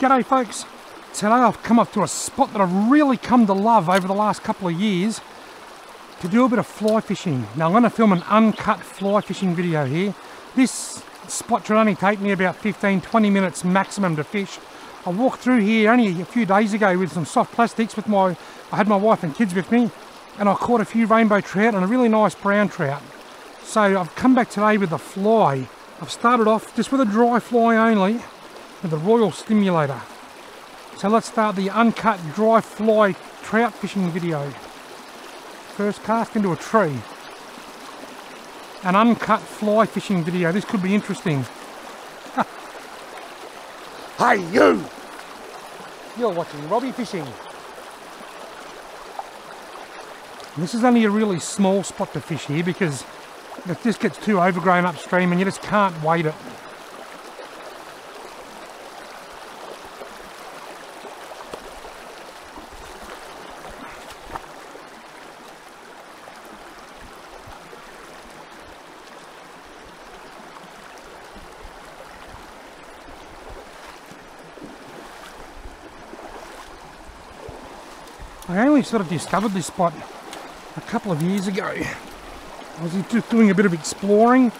G'day folks, today I've come up to a spot that I've really come to love over the last couple of years to do a bit of fly fishing. Now I'm going to film an uncut fly fishing video here. This spot should only take me about 15-20 minutes maximum to fish. I walked through here only a few days ago with some soft plastics with I had my wife and kids with me, and I caught a few rainbow trout and a really nice brown trout. So I've come back today with a fly. I've started off just with a dry fly only, with the Royal Stimulator. So let's start the uncut dry fly trout fishing video. First cast into a tree. An uncut fly fishing video. This could be interesting. Hey you! You're watching Robbie fishing. And this is only a really small spot to fish here because if this gets too overgrown upstream and you just can't wade it. I only sort of discovered this spot a couple of years ago. I was just doing a bit of exploring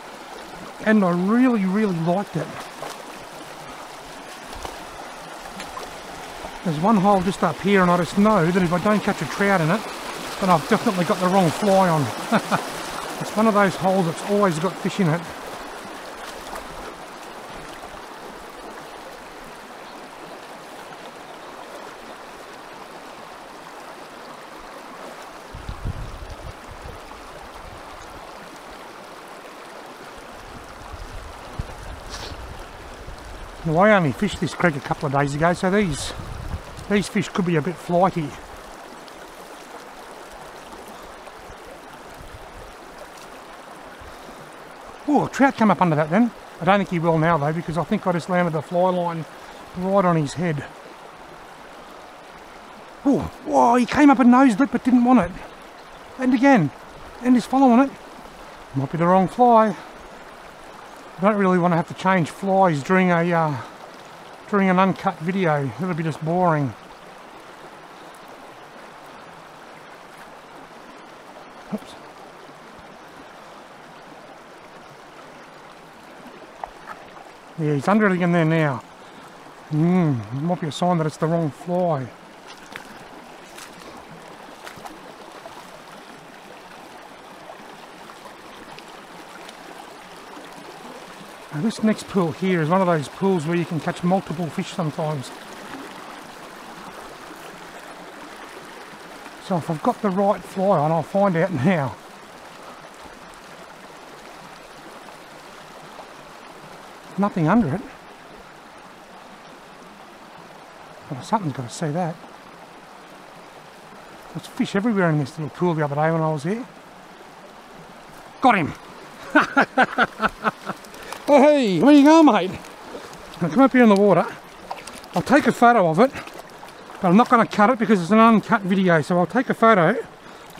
and I really liked it. There's one hole just up here and I just know that if I don't catch a trout in it, then I've definitely got the wrong fly on. It's one of those holes that's always got fish in it. Now, I only fished this creek a couple of days ago, so these fish could be a bit flighty. Oh, a trout came up under that then. I don't think he will now though, because I think I just landed the fly line right on his head. Oh, whoa, he came up and nosed it but didn't want it. And again, and he's following it. Might be the wrong fly. I don't really want to have to change flies during an uncut video. It'll be just boring. Oops. Yeah, he's under it again there now. Might be a sign that it's the wrong fly. Now this next pool here is one of those pools where you can catch multiple fish sometimes. So if I've got the right fly on, I'll find out now. Nothing under it. Well, something's got to see that. There's fish everywhere in this little pool the other day when I was here. Got him! Oh, hey, where you going, mate? I'm going to come up here in the water. I'll take a photo of it, but I'm not going to cut it because it's an uncut video. So I'll take a photo.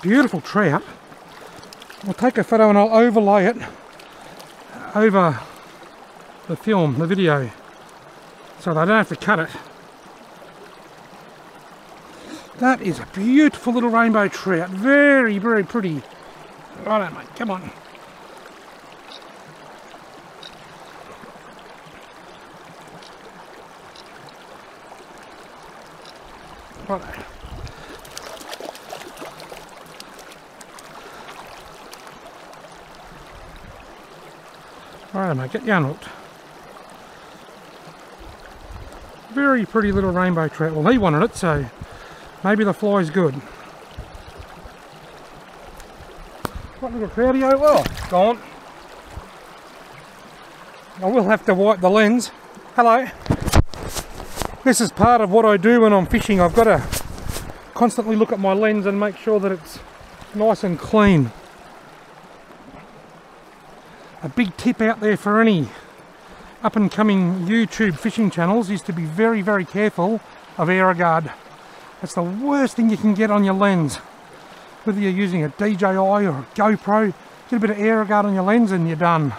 Beautiful trout. I'll take a photo and I'll overlay it over the film, the video, so that I don't have to cut it. That is a beautiful little rainbow trout. Very, very pretty. Righto, mate, come on. Right. Right, mate, get you unhooked. Very pretty little rainbow trout. Well, he wanted it, so maybe the fly's good. What little trouty-o? Well, gone. I will have to wipe the lens. Hello. This is part of what I do when I'm fishing. I've got to constantly look at my lens and make sure that it's nice and clean. A big tip out there for any up and coming YouTube fishing channels is to be very careful of Aerogard. That's the worst thing you can get on your lens. Whether you're using a DJI or a GoPro, get a bit of Aerogard on your lens and you're done.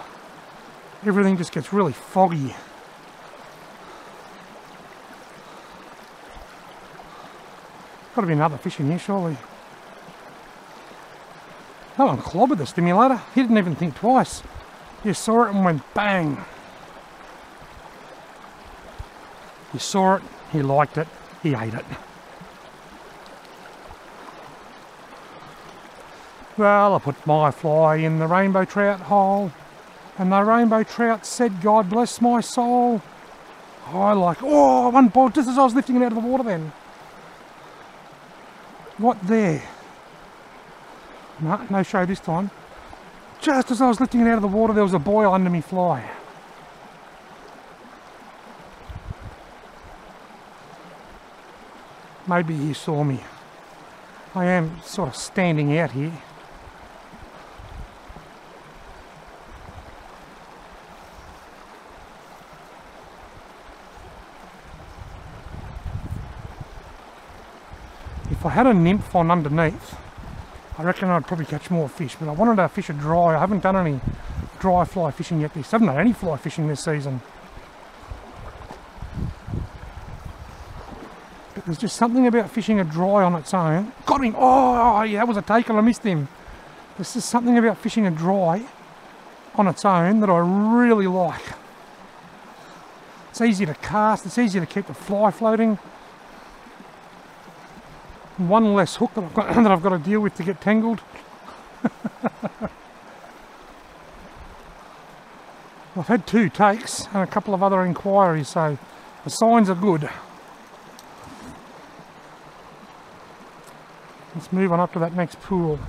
Everything just gets really foggy. Got to be another fish in here, surely. That one clobbered the stimulator. He didn't even think twice. You saw it and went bang. You saw it, he liked it, he ate it. Well, I put my fly in the rainbow trout hole, and the rainbow trout said, God bless my soul. I like, oh, one bite just as I was lifting it out of the water then. What there? No show this time. Just as I was lifting it out of the water, there was a boil under me fly. Maybe he saw me. I am sort of standing out here. If I had a nymph on underneath, I reckon I'd probably catch more fish, but I wanted to fish a dry. I haven't done any dry fly fishing yet this. I haven't done any fly fishing this season. But there's just something about fishing a dry on its own. Got him! Oh, yeah, that was a take and I missed him. There's just something about fishing a dry on its own that I really like. It's easy to cast, it's easy to keep the fly floating. One less hook that I've got to deal with to get tangled. I've had 2 takes and a couple of other inquiries, so the signs are good. Let's move on up to that next pool.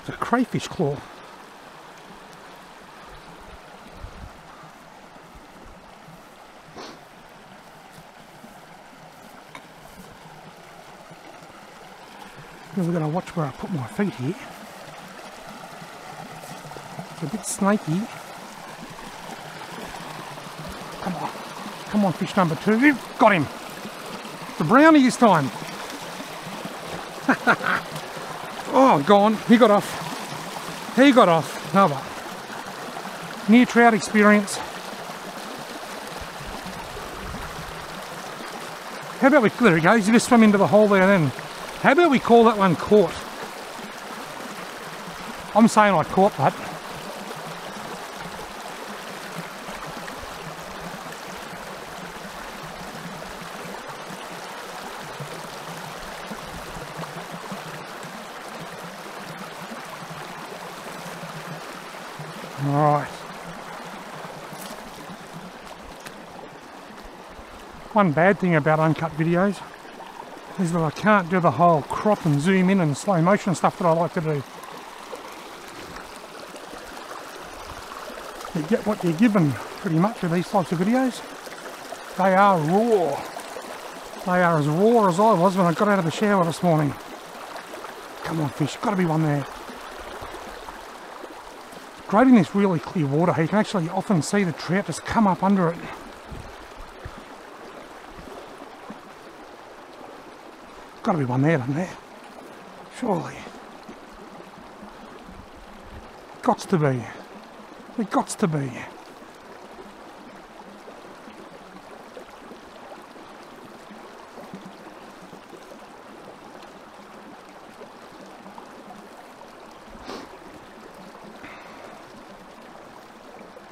It's a crayfish claw. I've got to watch where I put my feet here. It's a bit snaky. Come on. Come on, fish number 2. Got him. The brownie this time. Oh, gone. He got off. He got off. No, but near trout experience. How about we... There he goes. He just swam into the hole there then. How about we call that one caught? I'm saying I caught that. All right. One bad thing about uncut videos is that I can't do the whole crop and zoom in and slow motion stuff that I like to do. You get what you're given pretty much with these types of videos. They are raw. They are as raw as I was when I got out of the shower this morning. Come on fish, gotta be one there. It's great in this really clear water here. You can actually often see the trout just come up under it. Got to be one there, doesn't there? Surely. Gots to be. There gots to be.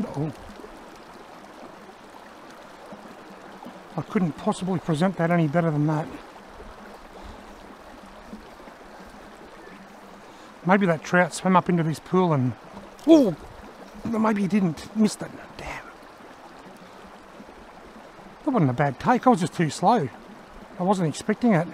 Uh-oh. I couldn't possibly present that any better than that. Maybe that trout swam up into this pool and... Oh! Maybe he didn't. Missed it. Damn. That wasn't a bad take. I was just too slow. I wasn't expecting it.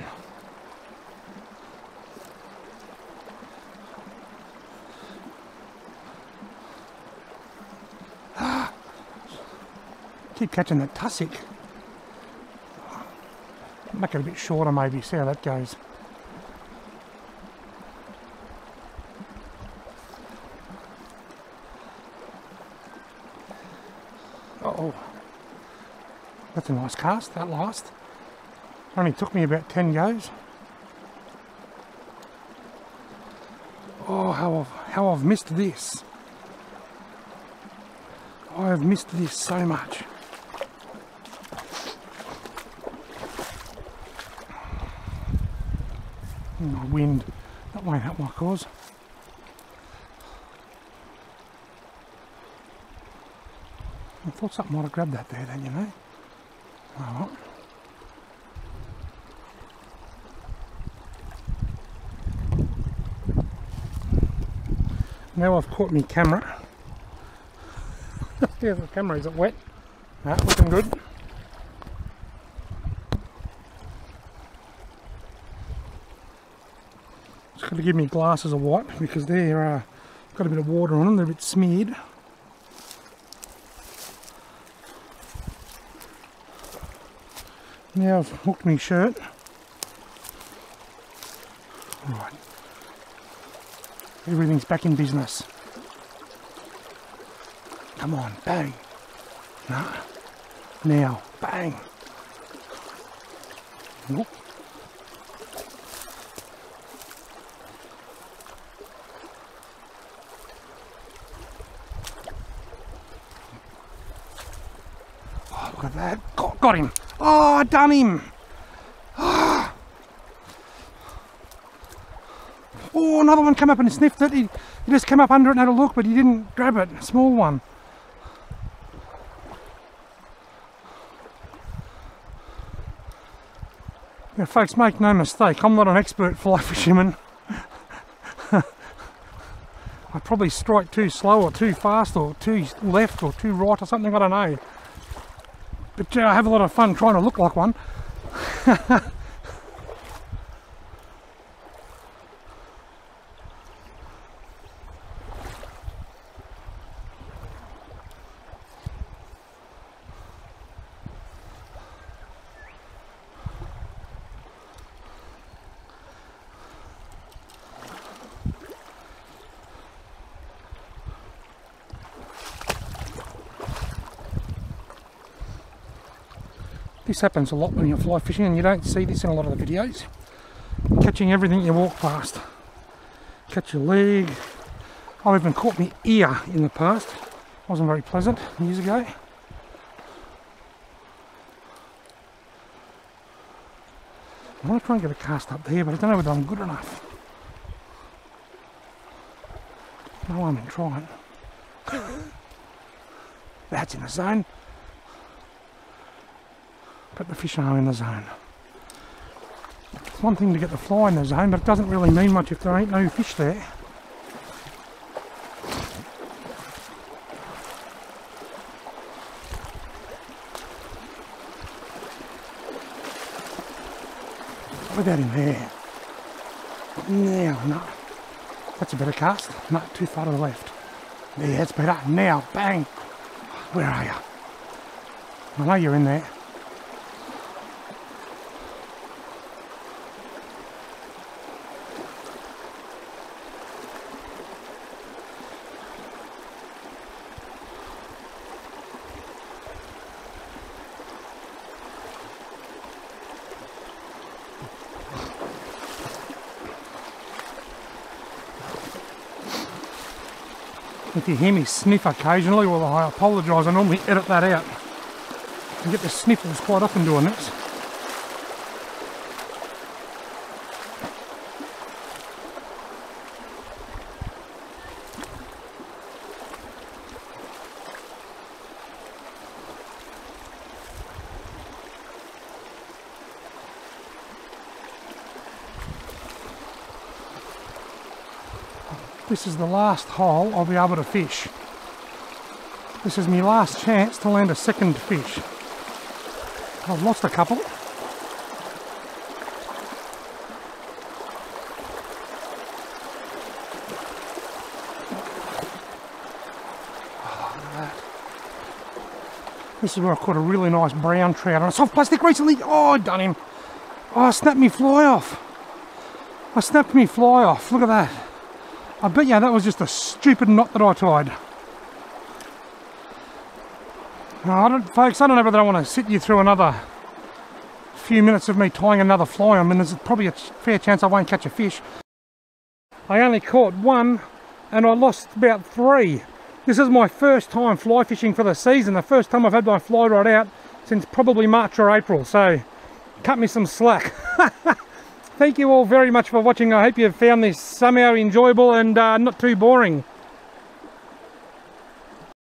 Keep catching that tussock. Make it a bit shorter maybe. See how that goes. That's a nice cast, that last. Only took me about 10 goes. Oh, how I've missed this. I have missed this so much. My wind, that won't help my cause. I thought something might have grabbed that there then, you know. All right. Now I've caught me camera. Here's the camera, is it wet? No, looking good. Just got to give me glasses a wipe because they're got a bit of water on them, they're a bit smeared. Now I've hooked my shirt. Right. Everything's back in business. Come on, bang. Nah. Now, bang. Nope. Oh, look at that. Got him. Oh, I done him. Oh, another one came up and sniffed it. He just came up under it and had a look, but he didn't grab it. A small one. Now, folks, make no mistake, I'm not an expert fly fisherman. I probably strike too slow or too fast or too left or too right or something, I don't know. But I have a lot of fun trying to look like one. This happens a lot when you're fly fishing, and you don't see this in a lot of the videos. Catching everything you walk past. Catch your leg. I've even caught my ear in the past. Wasn't very pleasant years ago. I want to try and get a cast up there, but I don't know whether I'm good enough. No, I'm trying. That's in the zone. But the fish are in the zone. It's one thing to get the fly in the zone, but it doesn't really mean much if there ain't no fish there. Look at that in there. Now, no. That's a better cast. No, too far to the left. There, that's better. Now, bang. Where are you? I know you're in there. If you hear me sniff occasionally, well, I apologise, I normally edit that out. I get the sniffles quite often doing this. This is the last hole I'll be able to fish. This is my last chance to land a second fish. I've lost a couple. Oh, look at that. This is where I caught a really nice brown trout on a soft plastic recently. Oh, I done him. Oh, I snapped me fly off. I snapped me fly off. Look at that. I bet you that was just a stupid knot that I tied. Oh, folks, I don't know whether I want to sit you through another few minutes of me tying another fly. I mean, there's probably a fair chance I won't catch a fish. I only caught one and I lost about three. This is my first time fly fishing for the season, the first time I've had my fly rod out since probably March or April, so cut me some slack. Thank you all very much for watching. I hope you've found this somehow enjoyable and not too boring.